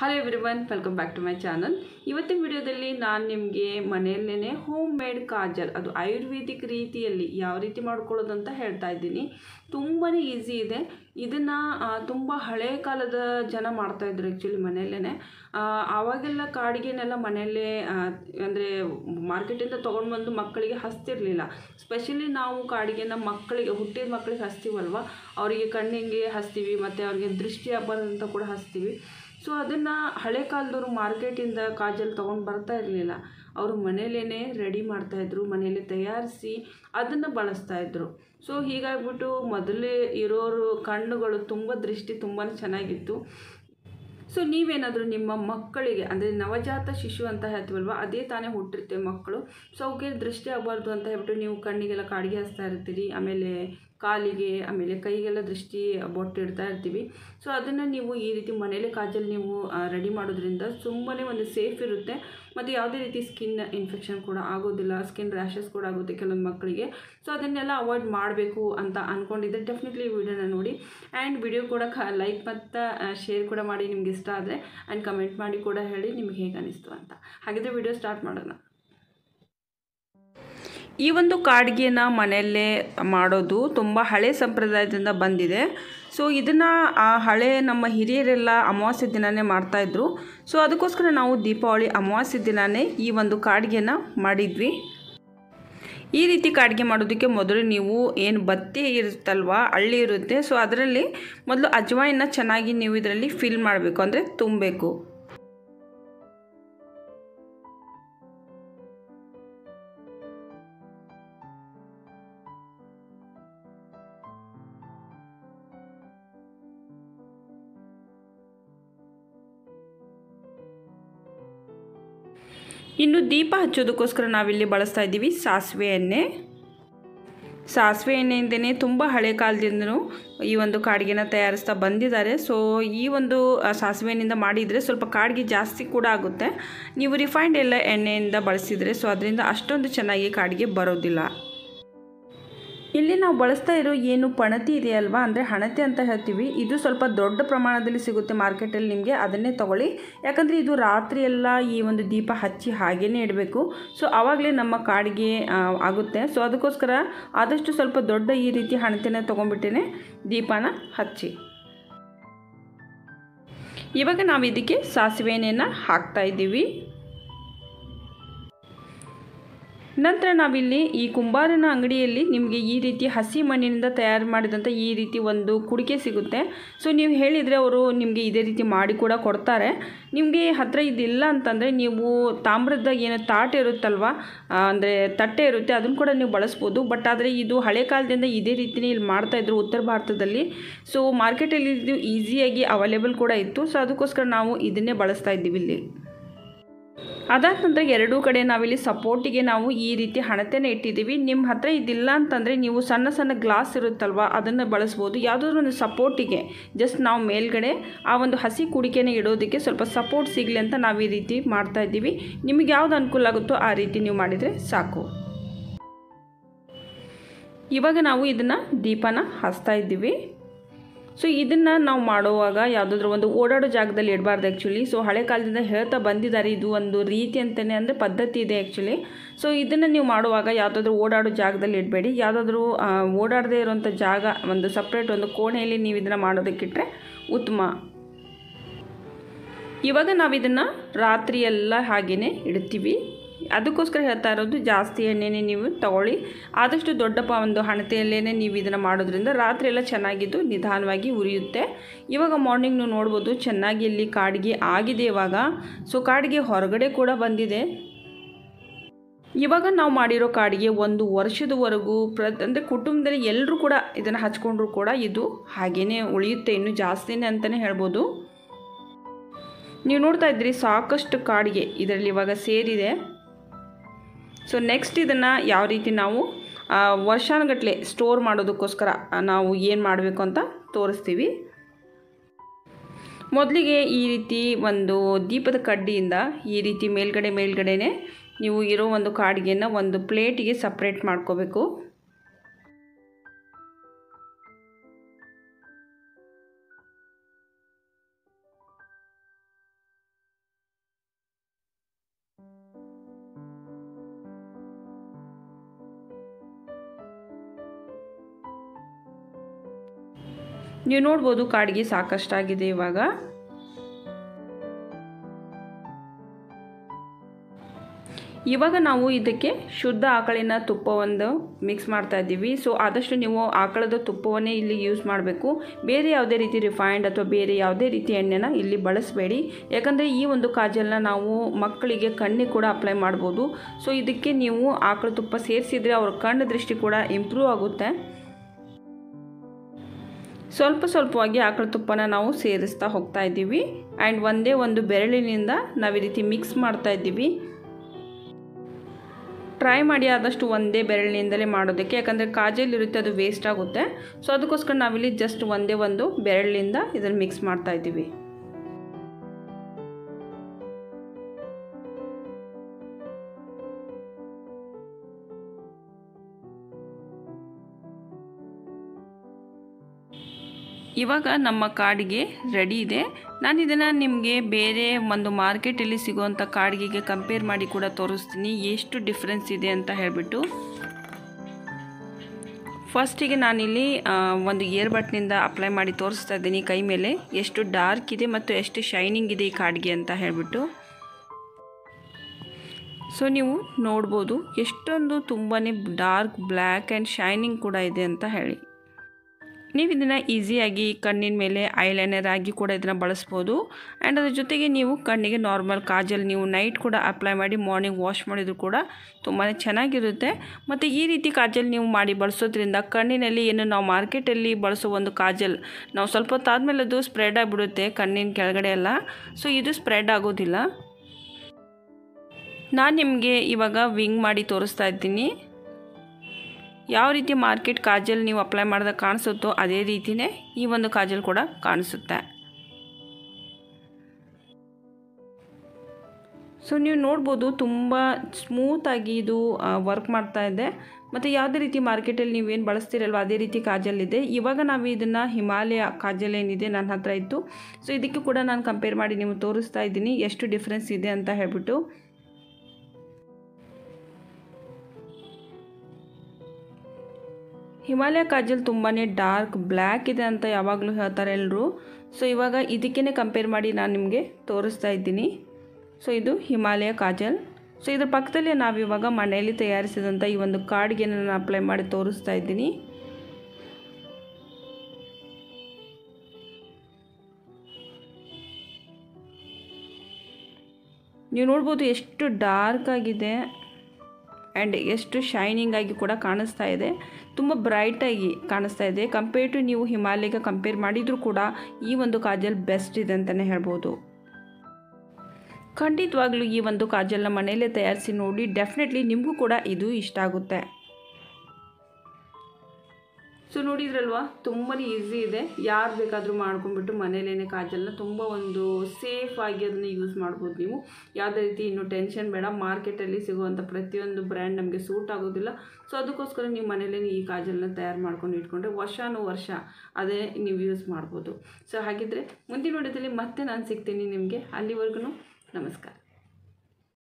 Hello everyone welcome back to my channel. ಇವತ್ತಿನ ವಿಡಿಯೋದಲ್ಲಿ ನಾನು ನಿಮಗೆ ಮನೆಯಲ್ಲೇ ಹೋಮ್ ಮೇಡ್ ಕಾಜಲ್ ಅದು ಆಯುರ್ವೇದಿಕ್ ರೀತಿಯಲ್ಲಿ ಯಾವ ರೀತಿ ಮಾಡ್ಕೊಳ್ಳೋದು ಅಂತ ಹೇಳ್ತಾ ಇದ್ದೀನಿ। ತುಂಬಾನೇ ಈಸಿ ಇದೆ। ಇದನ್ನ ತುಂಬಾ ಹಳೆ ಕಾಲದ ಜನ ಮಾಡ್ತಾ ಇದ್ದರು ಆಕ್ಚುಲಿ ಮನೆಯಲ್ಲೇ। ಆವಾಗೆಲ್ಲ ಕಾಡಿಗೆನೆಲ್ಲ ಮನೆಯಲ್ಲೇ ಅಂದರೆ ಮಾರ್ಕೆಟಿಂದ ತಗೊಂಡು ಬಂದು ಮಕ್ಕಳಿಗೆ ಹಸ್ತಿರಲಿಲ್ಲ। ಸ್ಪೆಷಲಿ ನಾವು ಕಾಡಿಗೆ ನಮ್ಮ ಮಕ್ಕಳಿಗೆ ಹುಟ್ಟಿದ ಮಕ್ಕಳಿಗೆ ಹಸ್ತೀವಲ್ವ, ಅವರಿಗೆ ಕಣ್ಣಿಗೆ ಹಸ್ತೀವಿ ಮತ್ತು ಅವರಿಗೆ ದೃಷ್ಟಿ ಅಪರಂತ ಕೂಡ ಹಸ್ತೀವಿ। ಸೊ ಅದನ್ನು ಹಳೆ ಕಾಲದವರು ಮಾರ್ಕೆಟಿಂದ ಕಾಜಲ್ ತೊಗೊಂಡು ಬರ್ತಾ ಇರಲಿಲ್ಲ, ಅವರು ಮನೆಯಲ್ಲೇ ರೆಡಿ ಮಾಡ್ತಾಯಿದ್ರು, ಮನೆಯಲ್ಲೇ ತಯಾರಿಸಿ ಅದನ್ನು ಬಳಸ್ತಾಯಿದ್ರು। ಸೊ ಹೀಗಾಗ್ಬಿಟ್ಟು ಮೊದಲೇ ಇರೋರು ಕಣ್ಣುಗಳು ತುಂಬ ದೃಷ್ಟಿ ತುಂಬಾ ಚೆನ್ನಾಗಿತ್ತು। ಸೊ ನೀವೇನಾದರೂ ನಿಮ್ಮ ಮಕ್ಕಳಿಗೆ ಅಂದರೆ ನವಜಾತ ಶಿಶು ಅಂತ ಹೇಳ್ತೀವಲ್ವ, ಅದೇ ತಾನೇ ಹುಟ್ಟಿರ್ತೇವೆ ಮಕ್ಕಳು, ಸೊ ಅವಕ್ಕೆ ದೃಷ್ಟಿ ಆಗಬಾರ್ದು ಅಂತ ಹೇಳ್ಬಿಟ್ಟು ನೀವು ಕಣ್ಣಿಗೆಲ್ಲ ಕಾಡಿಗೆ ಹಚ್ತಾ ಇರ್ತೀರಿ, ಆಮೇಲೆ ಕಾಲಿಗೆ, ಆಮೇಲೆ ಕೈಗೆಲ್ಲ ದೃಷ್ಟಿ ಬೊಟ್ಟಿಡ್ತಾ ಇರ್ತೀವಿ। ಸೊ ಅದನ್ನು ನೀವು ಈ ರೀತಿ ಮನೇಲೆ ಕಾಜಲ್ ನೀವು ರೆಡಿ ಮಾಡೋದ್ರಿಂದ ತುಂಬಾ ಒಂದು ಸೇಫ್ ಇರುತ್ತೆ ಮತ್ತು ಯಾವುದೇ ರೀತಿ ಸ್ಕಿನ್ ಇನ್ಫೆಕ್ಷನ್ ಕೂಡ ಆಗೋದಿಲ್ಲ, ಸ್ಕಿನ್ ರ್ಯಾಷಸ್ ಕೂಡ ಆಗುತ್ತೆ ಕೆಲವೊಂದು ಮಕ್ಕಳಿಗೆ। ಸೊ ಅದನ್ನೆಲ್ಲ ಅವಾಯ್ಡ್ ಮಾಡಬೇಕು ಅಂತ ಅಂದ್ಕೊಂಡಿದ್ದರೆ ಡೆಫಿನೆಟ್ಲಿ ವಿಡಿಯೋನ ನೋಡಿ, ಆ್ಯಂಡ್ ವಿಡಿಯೋ ಕೂಡ ಲೈಕ್ ಮತ್ತು ಶೇರ್ ಕೂಡ ಮಾಡಿ ನಿಮ್ಗೆ ಇಷ್ಟ ಆದರೆ, ಆ್ಯಂಡ್ ಕಮೆಂಟ್ ಮಾಡಿ ಕೂಡ ಹೇಳಿ ನಿಮ್ಗೆ ಹೇಗೆ ಅನ್ನಿಸ್ತು ಅಂತ। ಹಾಗಿದ್ರೆ ವಿಡಿಯೋ ಸ್ಟಾರ್ಟ್ ಮಾಡೋಣ। ಈ ಒಂದು ಕಾಡಿಗೆನ ಮನೆಯಲ್ಲೇ ಮಾಡೋದು ತುಂಬ ಹಳೆ ಸಂಪ್ರದಾಯದಿಂದ ಬಂದಿದೆ। ಸೊ ಇದನ್ನು ಹಳೆ ನಮ್ಮ ಹಿರಿಯರೆಲ್ಲ ಅಮಾವಾಸ್ಯೆ ದಿನವೇ ಮಾಡ್ತಾಯಿದ್ರು। ಸೊ ಅದಕ್ಕೋಸ್ಕರ ನಾವು ದೀಪಾವಳಿ ಅಮಾವಾಸ್ಯೆ ದಿನವೇ ಈ ಒಂದು ಕಾಡಿಗೆನ ಮಾಡಿದ್ವಿ। ಈ ರೀತಿ ಕಾಡಿಗೆ ಮಾಡೋದಕ್ಕೆ ಮೊದಲು ನೀವು ಏನು ಬತ್ತಿ ಇರುತ್ತಲ್ವ, ಹಳ್ಳಿ ಇರುತ್ತೆ, ಸೊ ಅದರಲ್ಲಿ ಮೊದಲು ಅಜ್ವಾಯಿನ ಚೆನ್ನಾಗಿ ನೀವು ಇದರಲ್ಲಿ ಫಿಲ್ ಮಾಡಬೇಕು, ಅಂದರೆ ತುಂಬಬೇಕು। ಇನ್ನು ದೀಪ ಹಚ್ಚೋದಕ್ಕೋಸ್ಕರ ನಾವಿಲ್ಲಿ ಬಳಸ್ತಾ ಇದ್ದೀವಿ ಸಾಸಿವೆ ಎಣ್ಣೆ। ಸಾಸಿವೆ ಎಣ್ಣೆಯಿಂದನೇ ತುಂಬ ಹಳೆ ಕಾಲದಿಂದನೂ ಈ ಒಂದು ಕಾಡಿಗೆನ ತಯಾರಿಸ್ತಾ ಬಂದಿದ್ದಾರೆ। ಸೊ ಈ ಒಂದು ಸಾಸಿವೆ ಎಣ್ಣೆಯಿಂದ ಮಾಡಿದರೆ ಸ್ವಲ್ಪ ಕಾಡಿಗೆ ಜಾಸ್ತಿ ಕೂಡ ಆಗುತ್ತೆ, ನೀವು ರಿಫೈನ್ಡ್ ಎಲ್ಲ ಎಣ್ಣೆಯಿಂದ ಬಳಸಿದರೆ. ಸೊ ಅದರಿಂದ ಅಷ್ಟೊಂದು ಚೆನ್ನಾಗಿ ಕಾಡಿಗೆ ಬರೋದಿಲ್ಲ। ಇಲ್ಲಿ ನಾವು ಬಳಸ್ತಾ ಇರೋ ಏನು ಪಣತಿ ಇದೆಯಲ್ವ, ಅಂದರೆ ಹಣತೆ ಅಂತ ಹೇಳ್ತೀವಿ, ಇದು ಸ್ವಲ್ಪ ದೊಡ್ಡ ಪ್ರಮಾಣದಲ್ಲಿ ಸಿಗುತ್ತೆ ಮಾರ್ಕೆಟಲ್ಲಿ, ನಿಮಗೆ ಅದನ್ನೇ ತೊಗೊಳ್ಳಿ, ಯಾಕಂದರೆ ಇದು ರಾತ್ರಿಯೆಲ್ಲ ಈ ಒಂದು ದೀಪ ಹಚ್ಚಿ ಹಾಗೇ ಇಡಬೇಕು, ಸೊ ಆವಾಗಲೇ ನಮ್ಮ ಕಾಡಿಗೆ ಆಗುತ್ತೆ। ಸೊ ಅದಕ್ಕೋಸ್ಕರ ಆದಷ್ಟು ಸ್ವಲ್ಪ ದೊಡ್ಡ ಈ ರೀತಿ ಹಣತೆನ ತೊಗೊಂಡ್ಬಿಟ್ಟೇ ದೀಪನ ಹಚ್ಚಿ। ಇವಾಗ ನಾವು ಇದಕ್ಕೆ ಸಾಸಿವೆ ಎಣ್ಣೆನ ಹಾಕ್ತಾಯಿದ್ದೀವಿ। ನಂತರ ನಾವಿಲ್ಲಿ ಈ ಕುಂಬಾರನ ಅಂಗಡಿಯಲ್ಲಿ ನಿಮಗೆ ಈ ರೀತಿ ಹಸಿ ಮಣ್ಣಿನಿಂದ ತಯಾರು ಮಾಡಿದಂಥ ಈ ರೀತಿ ಒಂದು ಕುಡಿಕೆ ಸಿಗುತ್ತೆ। ಸೊ ನೀವು ಹೇಳಿದರೆ ಅವರು ನಿಮಗೆ ಇದೇ ರೀತಿ ಮಾಡಿ ಕೂಡ ಕೊಡ್ತಾರೆ। ನಿಮಗೆ ಹತ್ತಿರ ಇದಿಲ್ಲ ಅಂತಂದರೆ ನೀವು ತಾಮ್ರದ ಏನೋ ತಾಟೆ ಇರುತ್ತಲ್ವ, ಅಂದರೆ ತಟ್ಟೆ ಇರುತ್ತೆ, ಅದನ್ನು ಕೂಡ ನೀವು ಬಳಸ್ಬೋದು। ಬಟ್ ಆದರೆ ಇದು ಹಳೆ ಕಾಲದಿಂದ ಇದೇ ರೀತಿನೇ ಇಲ್ಲಿ ಮಾಡ್ತಾಯಿದ್ರು ಉತ್ತರ ಭಾರತದಲ್ಲಿ। ಸೊ ಮಾರ್ಕೆಟಲ್ಲಿ ಇದು ಈಸಿಯಾಗಿ ಅವೈಲೇಬಲ್ ಕೂಡ ಇತ್ತು, ಸೊ ಅದಕ್ಕೋಸ್ಕರ ನಾವು ಇದನ್ನೇ ಬಳಸ್ತಾ ಇದ್ದೀವಿ ಇಲ್ಲಿ। ಅದಾದ ನಂತರ ಎರಡೂ ಕಡೆ ನಾವಿಲ್ಲಿ ಸಪೋರ್ಟಿಗೆ ನಾವು ಈ ರೀತಿ ಹಣತೆನೇ ಇಟ್ಟಿದ್ದೀವಿ। ನಿಮ್ಮ ಹತ್ರ ಇದಿಲ್ಲ ಅಂತಂದರೆ ನೀವು ಸಣ್ಣ ಸಣ್ಣ ಗ್ಲಾಸ್ ಇರುತ್ತಲ್ವ ಅದನ್ನು ಬಳಸ್ಬೋದು, ಯಾವುದಾದ್ರೂ ಒಂದು ಸಪೋರ್ಟಿಗೆ ಜಸ್ಟ್ ನಾವು ಮೇಲ್ಗಡೆ ಆ ಒಂದು ಹಸಿ ಕುಡಿಕೆನೇ ಇಡೋದಕ್ಕೆ ಸ್ವಲ್ಪ ಸಪೋರ್ಟ್ ಸಿಗಲಿ ಅಂತ ನಾವು ಈ ರೀತಿ ಮಾಡ್ತಾಯಿದ್ದೀವಿ। ನಿಮಗೆ ಯಾವುದು ಅನುಕೂಲ ಆಗುತ್ತೋ ಆ ರೀತಿ ನೀವು ಮಾಡಿದರೆ ಸಾಕು। ಇವಾಗ ನಾವು ಇದನ್ನು ದೀಪನ ಹಚ್ತಾ ಇದ್ದೀವಿ। ಸೊ ಇದನ್ನು ನಾವು ಮಾಡುವಾಗ ಯಾವುದಾದ್ರೂ ಒಂದು ಓಡಾಡೋ ಜಾಗದಲ್ಲಿ ಇಡಬಾರ್ದು ಆ್ಯಕ್ಚುಲಿ। ಸೊ ಹಳೆ ಕಾಲದಿಂದ ಹೇಳ್ತಾ ಬಂದಿದ್ದಾರೆ, ಇದು ಒಂದು ರೀತಿ ಅಂತಲೇ, ಅಂದರೆ ಪದ್ಧತಿ ಇದೆ ಆ್ಯಕ್ಚುಲಿ। ಸೊ ಇದನ್ನು ನೀವು ಮಾಡುವಾಗ ಯಾವುದಾದ್ರೂ ಓಡಾಡೋ ಜಾಗದಲ್ಲಿ ಇಡಬೇಡಿ, ಯಾವುದಾದ್ರೂ ಓಡಾಡದೇ ಇರೋಂಥ ಜಾಗ ಒಂದು ಸಪ್ರೇಟ್ ಒಂದು ಕೋಣೆಯಲ್ಲಿ ನೀವು ಇದನ್ನು ಮಾಡೋದಕ್ಕಿಟ್ಟರೆ ಉತ್ತಮ। ಇವಾಗ ನಾವು ಇದನ್ನು ರಾತ್ರಿಯೆಲ್ಲ ಹಾಗೆಯೇ ಇಡ್ತೀವಿ, ಅದಕ್ಕೋಸ್ಕರ ಹೇಳ್ತಾ ಇರೋದು ಜಾಸ್ತಿ ಎಣ್ಣೆನೇ ನೀವು ತಗೊಳ್ಳಿ, ಆದಷ್ಟು ದೊಡ್ಡಪ್ಪ ಒಂದು ಹಣತೆಯಲ್ಲೇ ನೀವು ಇದನ್ನು ಮಾಡೋದ್ರಿಂದ ರಾತ್ರಿಯೆಲ್ಲ ಚೆನ್ನಾಗಿದ್ದು ನಿಧಾನವಾಗಿ ಉರಿಯುತ್ತೆ। ಇವಾಗ ಮಾರ್ನಿಂಗ್ ನೀವು ನೋಡ್ಬೋದು ಚೆನ್ನಾಗಿ ಇಲ್ಲಿ ಕಾಡಿಗೆ ಆಗಿದೆ ಇವಾಗ, ಸೊ ಕಾಡಿಗೆ ಹೊರಗಡೆ ಕೂಡ ಬಂದಿದೆ। ಇವಾಗ ನಾವು ಮಾಡಿರೋ ಕಾಡಿಗೆ ಒಂದು ವರ್ಷದವರೆಗೂ ಅಂದರೆ ಕುಟುಂಬದಲ್ಲಿ ಎಲ್ಲರೂ ಕೂಡ ಇದನ್ನು ಹಚ್ಕೊಂಡ್ರೂ ಕೂಡ ಇದು ಹಾಗೇ ಉಳಿಯುತ್ತೆ, ಇನ್ನೂ ಜಾಸ್ತಿನೇ ಅಂತಲೇ ಹೇಳ್ಬೋದು। ನೀವು ನೋಡ್ತಾ ಇದ್ರಿ ಸಾಕಷ್ಟು ಕಾಡಿಗೆ ಇದರಲ್ಲಿ ಇವಾಗ ಸೇರಿದೆ। ಸೊ ನೆಕ್ಸ್ಟ್ ಇದನ್ನು ಯಾವ ರೀತಿ ನಾವು ವರ್ಷಾನುಗಟ್ಟಲೆ ಸ್ಟೋರ್ ಮಾಡೋದಕ್ಕೋಸ್ಕರ ನಾವು ಏನು ಮಾಡಬೇಕು ಅಂತ ತೋರಿಸ್ತೀವಿ। ಮೊದಲಿಗೆ ಈ ರೀತಿ ಒಂದು ದೀಪದ ಕಡ್ಡಿಯಿಂದ ಈ ರೀತಿ ಮೇಲ್ಗಡೆನೇ ನೀವು ಇರೋ ಒಂದು ಕಾಡಿಗೆಯನ್ನು ಒಂದು ಪ್ಲೇಟಿಗೆ ಸಪ್ರೇಟ್ ಮಾಡ್ಕೋಬೇಕು। ನೀವು ನೋಡಬಹುದು ಕಾಡಿಗೆ ಸಾಕಷ್ಟು ಆಗಿದೆ ಇವಾಗ. ಇವಾಗ ನಾವು ಇದಕ್ಕೆ ಶುದ್ಧ ಆಕಳಿನ ತುಪ್ಪವನ್ನು ಮಿಕ್ಸ್ ಮಾಡ್ತಾ ಇದ್ದೀವಿ. ಸೋ ಆದಷ್ಟು ನೀವು ಆಕಳದ ತುಪ್ಪವನ್ನೇ ಇಲ್ಲಿ ಯೂಸ್ ಮಾಡಬೇಕು. ಬೇರೆ ಯಾವುದೇ ರೀತಿ ರಿಫೈನ್ಡ್ ಅಥವಾ ಬೇರೆ ಯಾವುದೇ ರೀತಿ ಎಣ್ಣೆನ ಇಲ್ಲಿ ಬಳಸಬೇಡಿ, ಯಾಕಂದರೆ ಈ ಒಂದು ಕಾಜಲ್ನ ನಾವು ಮಕ್ಕಳಿಗೆ ಕಣ್ಣಿಗೆ ಕೂಡ ಅಪ್ಲೈ ಮಾಡ್ಬೋದು. ಸೋ ಇದಕ್ಕೆ ನೀವು ಆಕಳ ತುಪ್ಪ ಸೇರಿಸಿದರೆ ಅವರ ಕಣ್ಣು ದೃಷ್ಟಿ ಕೂಡ ಇಂಪ್ರೂವ್ ಆಗುತ್ತೆ. ಸ್ವಲ್ಪ ಸ್ವಲ್ಪವಾಗಿ ಆಕಳ ತುಪ್ಪನ ನಾವು ಸೇರಿಸ್ತಾ ಹೋಗ್ತಾ ಇದ್ದೀವಿ. ಆ್ಯಂಡ್ ಒಂದೇ ಒಂದು ಬೆರಳಿನಿಂದ ನಾವು ಈ ರೀತಿ ಮಿಕ್ಸ್ ಮಾಡ್ತಾ ಇದ್ದೀವಿ. ಟ್ರೈ ಮಾಡಿ ಆದಷ್ಟು ಒಂದೇ ಬೆರಳಿನಿಂದಲೇ ಮಾಡೋದಕ್ಕೆ, ಯಾಕಂದರೆ ಕಾಜಲ್ ಇರುತ್ತೆ ಅದು ವೇಸ್ಟ್ ಆಗುತ್ತೆ. ಸೊ ಅದಕ್ಕೋಸ್ಕರ ನಾವಿಲ್ಲಿ ಜಸ್ಟ್ ಒಂದೇ ಒಂದು ಬೆರಳಿನಿಂದ ಇದನ್ನು ಮಿಕ್ಸ್ ಮಾಡ್ತಾ ಇದ್ದೀವಿ. ಇವಾಗ ನಮ್ಮ ಕಾಡಿಗೆ ರೆಡಿ ಇದೆ. ನಾನು ಇದನ್ನು ನಿಮಗೆ ಬೇರೆ ಒಂದು ಮಾರ್ಕೆಟಲ್ಲಿ ಸಿಗುವಂಥ ಕಾಡಿಗೆಗೆ ಕಂಪೇರ್ ಮಾಡಿ ಕೂಡ ತೋರಿಸ್ತೀನಿ ಎಷ್ಟು ಡಿಫ್ರೆನ್ಸ್ ಇದೆ ಅಂತ ಹೇಳಿಬಿಟ್ಟು. ಫಸ್ಟಿಗೆ ನಾನಿಲ್ಲಿ ಒಂದು ಏರ್ ಬಟ್ನಿಂದ ಅಪ್ಲೈ ಮಾಡಿ ತೋರಿಸ್ತಾ ಇದ್ದೀನಿ ಕೈ ಮೇಲೆ, ಎಷ್ಟು ಡಾರ್ಕ್ ಇದೆ ಮತ್ತು ಎಷ್ಟು ಶೈನಿಂಗ್ ಇದೆ ಈ ಕಾಡಿಗೆ ಅಂತ ಹೇಳಿಬಿಟ್ಟು. ಸೊ ನೀವು ನೋಡ್ಬೋದು ಎಷ್ಟೊಂದು ತುಂಬಾ ಡಾರ್ಕ್ ಬ್ಲ್ಯಾಕ್ ಆ್ಯಂಡ್ ಶೈನಿಂಗ್ ಕೂಡ ಇದೆ ಅಂತ ಹೇಳಿ. ನೀವು ಇದನ್ನು ಈಸಿಯಾಗಿ ಕಣ್ಣಿನ ಮೇಲೆ ಐಲೈನರ್ ಆಗಿ ಕೂಡ ಇದನ್ನು ಬಳಸ್ಬೋದು. ಆ್ಯಂಡ್ ಅದ್ರ ಜೊತೆಗೆ ನೀವು ಕಣ್ಣಿಗೆ ನಾರ್ಮಲ್ ಕಾಜಲ್ ನೀವು ನೈಟ್ ಕೂಡ ಅಪ್ಲೈ ಮಾಡಿ ಮಾರ್ನಿಂಗ್ ವಾಶ್ ಮಾಡಿದ್ರು ಕೂಡ ತುಂಬಾ ಚೆನ್ನಾಗಿರುತ್ತೆ. ಮತ್ತು ಈ ರೀತಿ ಕಾಜಲ್ ನೀವು ಮಾಡಿ ಬಳಸೋದ್ರಿಂದ ಕಣ್ಣಿನಲ್ಲಿ ಏನು ನಾವು ಮಾರ್ಕೆಟಲ್ಲಿ ಬಳಸೋ ಒಂದು ಕಾಜಲ್ ನಾವು ಸ್ವಲ್ಪ ಹೊತ್ತಾದಮೇಲೆ ಅದು ಸ್ಪ್ರೆಡ್ ಆಗಿಬಿಡುತ್ತೆ ಕಣ್ಣಿನ ಕೆಳಗಡೆ ಎಲ್ಲ. ಸೊ ಇದು ಸ್ಪ್ರೆಡ್ ಆಗೋದಿಲ್ಲ. ನಾನು ನಿಮಗೆ ಇವಾಗ ವಿಂಗ್ ಮಾಡಿ ತೋರಿಸ್ತಾ ಇದ್ದೀನಿ. ಯಾವ ರೀತಿ ಮಾರ್ಕೆಟ್ ಕಾಜಲ್ ನೀವು ಅಪ್ಲೈ ಮಾಡಿದಾಗ ಕಾಣಿಸುತ್ತೋ ಅದೇ ರೀತಿಯೇ ಈ ಒಂದು ಕಾಜಲ್ ಕೂಡ ಕಾಣಿಸುತ್ತೆ. ಸೊ ನೀವು ನೋಡ್ಬೋದು ತುಂಬ ಸ್ಮೂತಾಗಿ ಇದು ವರ್ಕ್ ಮಾಡ್ತಾ ಇದೆ. ಮತ್ತು ಯಾವುದೇ ರೀತಿ ಮಾರ್ಕೆಟಲ್ಲಿ ನೀವೇನು ಬಳಸ್ತೀರಲ್ವ ಅದೇ ರೀತಿ ಕಾಜಲ್ ಇದೆ. ಇವಾಗ ನಾವು ಇದನ್ನು ಹಿಮಾಲಯ ಕಾಜಲ್ ಏನಿದೆ ನನ್ನ ಹತ್ರ ಇತ್ತು. ಸೊ ಇದಕ್ಕೆ ಕೂಡ ನಾನು ಕಂಪೇರ್ ಮಾಡಿ ನೀವು ತೋರಿಸ್ತಾ ಇದ್ದೀನಿ ಎಷ್ಟು ಡಿಫ್ರೆನ್ಸ್ ಇದೆ ಅಂತ ಹೇಳಿಬಿಟ್ಟು. ಹಿಮಾಲಯ ಕಾಜಲ್ ತುಂಬಾ ಡಾರ್ಕ್ ಬ್ಲ್ಯಾಕ್ ಇದೆ ಅಂತ ಯಾವಾಗಲೂ ಹೇಳ್ತಾರೆ ಎಲ್ಲರೂ. ಸೊ ಇವಾಗ ಇದಕ್ಕೇ ಕಂಪೇರ್ ಮಾಡಿ ನಾನು ನಿಮಗೆ ತೋರಿಸ್ತಾ ಇದ್ದೀನಿ. ಸೊ ಇದು ಹಿಮಾಲಯ ಕಾಜಲ್. ಸೊ ಇದರ ಪಕ್ಕದಲ್ಲಿ ನಾವಿವಾಗ ಮನೆಯಲ್ಲಿ ತಯಾರಿಸಿದಂಥ ಈ ಒಂದು ಕಾರ್ಡ್ಗೆ ನಾನು ಅಪ್ಲೈ ಮಾಡಿ ತೋರಿಸ್ತಾ ಇದ್ದೀನಿ. ನೀವು ನೋಡ್ಬೋದು ಎಷ್ಟು ಡಾರ್ಕ್ ಆಗಿದೆ ಆ್ಯಂಡ್ ಎಷ್ಟು ಶೈನಿಂಗ್ ಆಗಿ ಕೂಡ ಕಾಣಿಸ್ತಾ ಇದೆ, ತುಂಬ ಬ್ರೈಟಾಗಿ ಕಾಣಿಸ್ತಾ ಇದೆ. ಕಂಪೇರ್ ಟು ನೀವು ಹಿಮಾಲಯಕ್ಕೆ ಕಂಪೇರ್ ಮಾಡಿದರೂ ಕೂಡ ಈ ಒಂದು ಕಾಜಲ್ ಬೆಸ್ಟ್ ಇದೆ ಅಂತಲೇ ಹೇಳ್ಬೋದು. ಖಂಡಿತವಾಗ್ಲೂ ಈ ಒಂದು ಕಾಜಲ್ನ ಮನೆಯಲ್ಲೇ ತಯಾರಿಸಿ ನೋಡಿ, ಡೆಫಿನೆಟ್ಲಿ ನಿಮಗೂ ಕೂಡ ಇದು ಇಷ್ಟ ಆಗುತ್ತೆ. ಸೊ ನೋಡಿದ್ರಲ್ವಾ ತುಂಬಾ ಈಸಿ ಇದೆ. ಯಾರು ಬೇಕಾದರೂ ಮಾಡ್ಕೊಂಡ್ಬಿಟ್ಟು ಮನೇಲೇ ಕಾಜಲ್ನ ತುಂಬ ಒಂದು ಸೇಫ್ ಆಗಿ ಅದನ್ನು ಯೂಸ್ ಮಾಡ್ಬೋದು ನೀವು. ಯಾವುದೇ ರೀತಿ ಇನ್ನೂ ಟೆನ್ಷನ್ ಬೇಡ, ಮಾರ್ಕೆಟಲ್ಲಿ ಸಿಗುವಂಥ ಪ್ರತಿಯೊಂದು ಬ್ರ್ಯಾಂಡ್ ನಮಗೆ ಸೂಟ್ ಆಗೋದಿಲ್ಲ. ಸೊ ಅದಕ್ಕೋಸ್ಕರ ನೀವು ಮನೇಲೇ ಈ ಕಾಜಲ್ನ ತಯಾರು ಮಾಡ್ಕೊಂಡು ಇಟ್ಕೊಂಡ್ರೆ ವರ್ಷಾನುವರ್ಷ ಅದೇ ನೀವು ಯೂಸ್ ಮಾಡ್ಬೋದು. ಸೊ ಹಾಗಿದ್ದರೆ ಮುಂದಿನ ನೋಡೋದಲ್ಲಿ ಮತ್ತೆ ನಾನು ಸಿಗ್ತೀನಿ ನಿಮಗೆ. ಅಲ್ಲಿವರೆಗೂ ನಮಸ್ಕಾರ.